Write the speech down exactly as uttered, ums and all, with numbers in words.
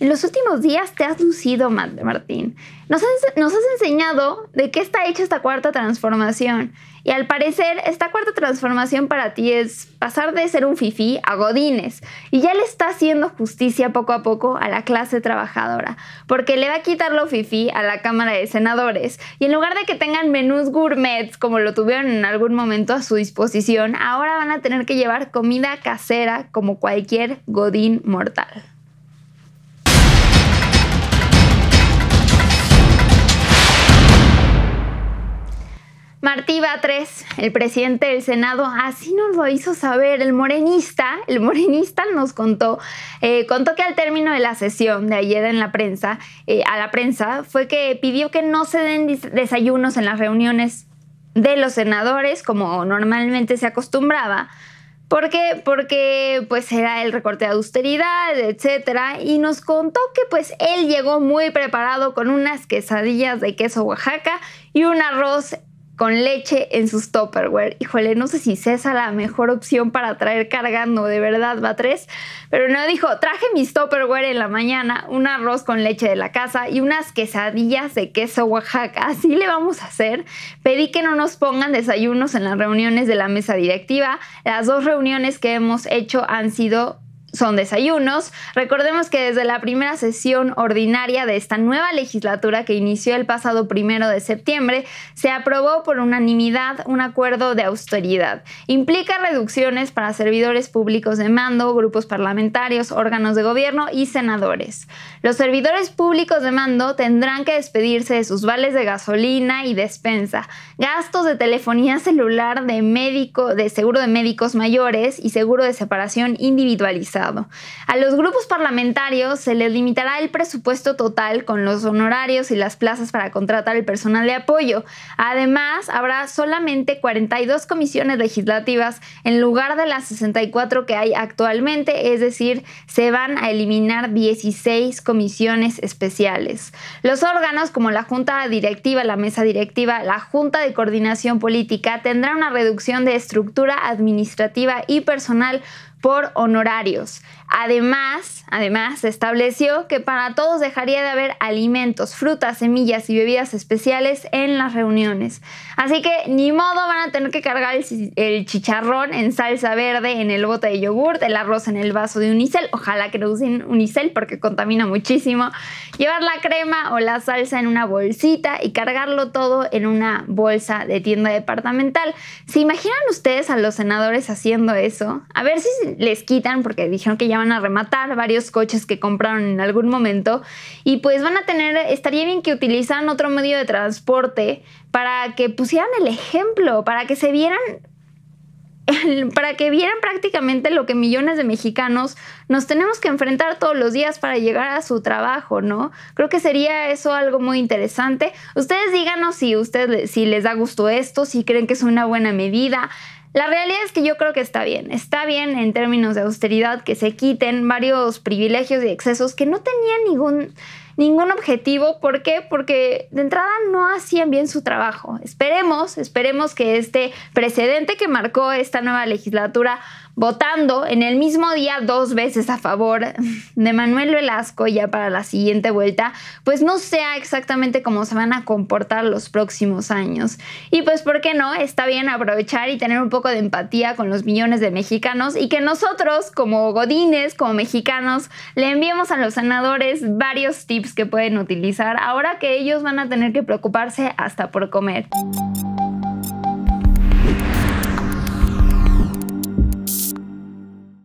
En los últimos días te has lucido, Martín. Nos has, nos has enseñado de qué está hecha esta cuarta transformación. Y al parecer, esta cuarta transformación para ti es pasar de ser un fifí a godines. Y ya le está haciendo justicia poco a poco a la clase trabajadora. Porque le va a quitar lo fifí a la Cámara de Senadores. Y en lugar de que tengan menús gourmets, como lo tuvieron en algún momento a su disposición, ahora van a tener que llevar comida casera como cualquier godín mortal. Martín Batres, el presidente del Senado, así nos lo hizo saber. El morenista, el morenista nos contó, eh, contó que al término de la sesión de ayer en la prensa, eh, a la prensa, fue que pidió que no se den desayunos en las reuniones de los senadores, como normalmente se acostumbraba. ¿Por qué? Porque pues era el recorte de austeridad, etcétera. Y nos contó que pues él llegó muy preparado con unas quesadillas de queso Oaxaca y un arroz con leche en sus Tupperware. Híjole, no sé si César la mejor opción para traer cargando, de verdad, Batres. Pero no dijo, traje mis Tupperware en la mañana, un arroz con leche de la casa y unas quesadillas de queso Oaxaca. Así le vamos a hacer. Pedí que no nos pongan desayunos en las reuniones de la mesa directiva. Las dos reuniones que hemos hecho han sido... son desayunos. Recordemos que desde la primera sesión ordinaria de esta nueva legislatura que inició el pasado primero de septiembre, se aprobó por unanimidad un acuerdo de austeridad. Implica reducciones para servidores públicos de mando, grupos parlamentarios, órganos de gobierno y senadores. Los servidores públicos de mando tendrán que despedirse de sus vales de gasolina y despensa, gastos de telefonía celular, de médico, de seguro de médicos mayores y seguro de separación individualizada. A los grupos parlamentarios se les limitará el presupuesto total con los honorarios y las plazas para contratar el personal de apoyo. Además, habrá solamente cuarenta y dos comisiones legislativas en lugar de las sesenta y cuatro que hay actualmente, es decir, se van a eliminar dieciséis comisiones especiales. Los órganos como la Junta Directiva, la Mesa Directiva, la Junta de Coordinación Política tendrán una reducción de estructura administrativa y personal por honorarios. Además, además, se estableció que para todos dejaría de haber alimentos, frutas, semillas y bebidas especiales en las reuniones. Así que ni modo, van a tener que cargar el, el chicharrón en salsa verde, en el bote de yogurt, el arroz en el vaso de unicel, ojalá que no usen unicel porque contamina muchísimo, llevar la crema o la salsa en una bolsita y cargarlo todo en una bolsa de tienda departamental. ¿Se imaginan ustedes a los senadores haciendo eso? A ver si les quitan, porque dijeron que ya van a rematar varios coches que compraron en algún momento y pues van a tener, estaría bien que utilizaran otro medio de transporte para que pusieran el ejemplo, para que se vieran, para que vieran prácticamente lo que millones de mexicanos nos tenemos que enfrentar todos los días para llegar a su trabajo, ¿no? Creo que sería eso algo muy interesante. Ustedes díganos si, ustedes, si les da gusto esto, si creen que es una buena medida. La realidad es que yo creo que está bien. Está bien en términos de austeridad que se quiten varios privilegios y excesos que no tenían ningún, ningún objetivo. ¿Por qué? Porque de entrada no hacían bien su trabajo. Esperemos, esperemos que este precedente que marcó esta nueva legislatura votando en el mismo día dos veces a favor de Manuel Velasco ya para la siguiente vuelta, pues no sea exactamente cómo se van a comportar los próximos años. Y pues, ¿por qué no? Está bien aprovechar y tener un poco de empatía con los millones de mexicanos y que nosotros, como godines, como mexicanos, le enviemos a los senadores varios tips que pueden utilizar ahora que ellos van a tener que preocuparse hasta por comer.